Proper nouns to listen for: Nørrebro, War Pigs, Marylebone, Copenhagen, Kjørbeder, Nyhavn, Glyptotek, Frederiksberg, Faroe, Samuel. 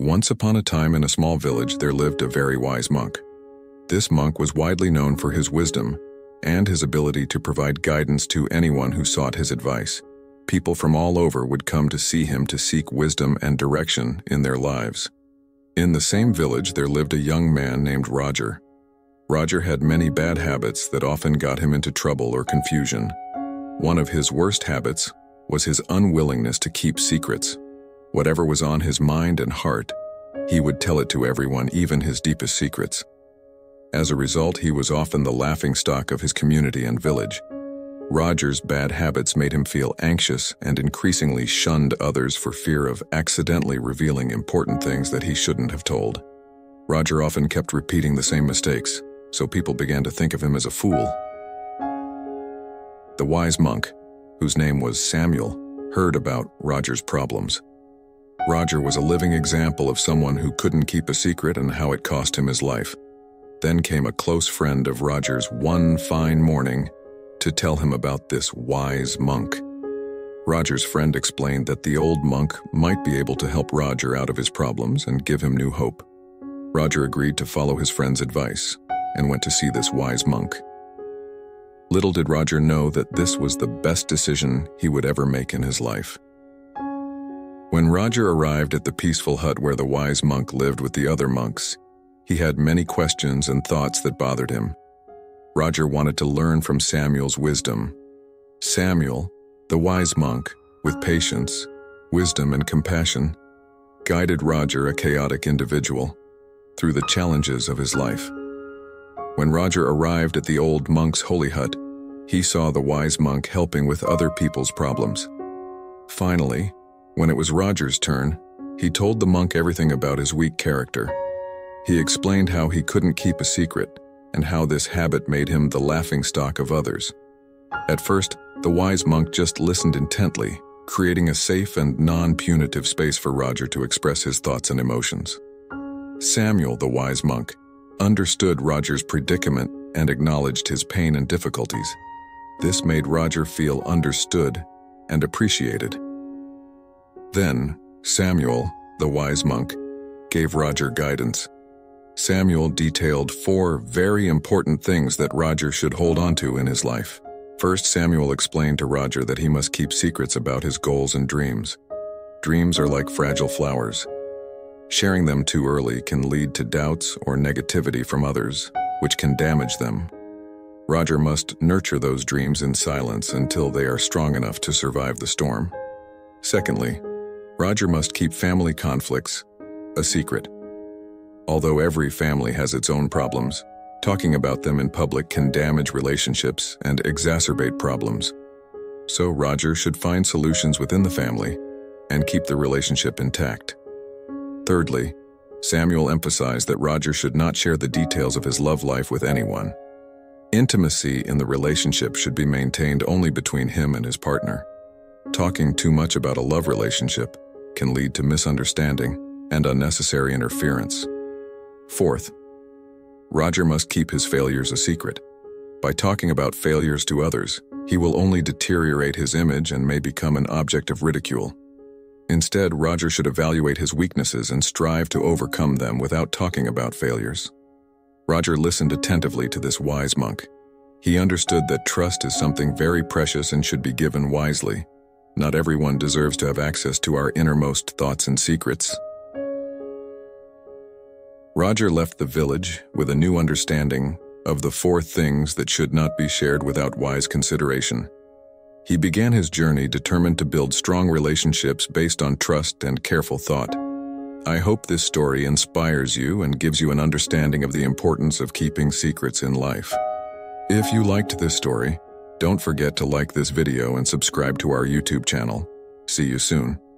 Once upon a time in a small village there lived a very wise monk. This monk was widely known for his wisdom and his ability to provide guidance to anyone who sought his advice. People from all over would come to see him to seek wisdom and direction in their lives. In the same village there lived a young man named Roger. Roger had many bad habits that often got him into trouble or confusion. One of his worst habits was his unwillingness to keep secrets. Whatever was on his mind and heart, he would tell it to everyone, even his deepest secrets. As a result, he was often the laughingstock of his community and village. Roger's bad habits made him feel anxious and increasingly shunned others for fear of accidentally revealing important things that he shouldn't have told. Roger often kept repeating the same mistakes, so people began to think of him as a fool. The wise monk, whose name was Samuel, heard about Roger's problems. Roger was a living example of someone who couldn't keep a secret and how it cost him his life. Then came a close friend of Roger's one fine morning to tell him about this wise monk. Roger's friend explained that the old monk might be able to help Roger out of his problems and give him new hope. Roger agreed to follow his friend's advice and went to see this wise monk. Little did Roger know that this was the best decision he would ever make in his life. When Roger arrived at the peaceful hut where the wise monk lived with the other monks, he had many questions and thoughts that bothered him. Roger wanted to learn from Samuel's wisdom. Samuel, the wise monk, with patience, wisdom, and compassion, guided Roger, a chaotic individual, through the challenges of his life. When Roger arrived at the old monk's holy hut, he saw the wise monk helping with other people's problems. Finally, when it was Roger's turn, he told the monk everything about his weak character. He explained how he couldn't keep a secret and how this habit made him the laughingstock of others. At first, the wise monk just listened intently, creating a safe and non-punitive space for Roger to express his thoughts and emotions. Samuel, the wise monk, understood Roger's predicament and acknowledged his pain and difficulties. This made Roger feel understood and appreciated. Then, Samuel, the wise monk, gave Roger guidance. Samuel detailed four very important things that Roger should hold onto in his life. First, Samuel explained to Roger that he must keep secrets about his goals and dreams. Dreams are like fragile flowers. Sharing them too early can lead to doubts or negativity from others, which can damage them. Roger must nurture those dreams in silence until they are strong enough to survive the storm. Secondly, Roger must keep family conflicts a secret. Although every family has its own problems, talking about them in public can damage relationships and exacerbate problems. So Roger should find solutions within the family and keep the relationship intact. Thirdly, Samuel emphasized that Roger should not share the details of his love life with anyone. Intimacy in the relationship should be maintained only between him and his partner. Talking too much about a love relationship can lead to misunderstanding and unnecessary interference. Fourth, Roger must keep his failures a secret. By talking about failures to others, he will only deteriorate his image and may become an object of ridicule. Instead, Roger should evaluate his weaknesses and strive to overcome them without talking about failures. Roger listened attentively to this wise monk. He understood that trust is something very precious and should be given wisely. Not everyone deserves to have access to our innermost thoughts and secrets. Roger left the village with a new understanding of the four things that should not be shared without wise consideration. He began his journey determined to build strong relationships based on trust and careful thought. I hope this story inspires you and gives you an understanding of the importance of keeping secrets in life. If you liked this story, don't forget to like this video and subscribe to our YouTube channel. See you soon.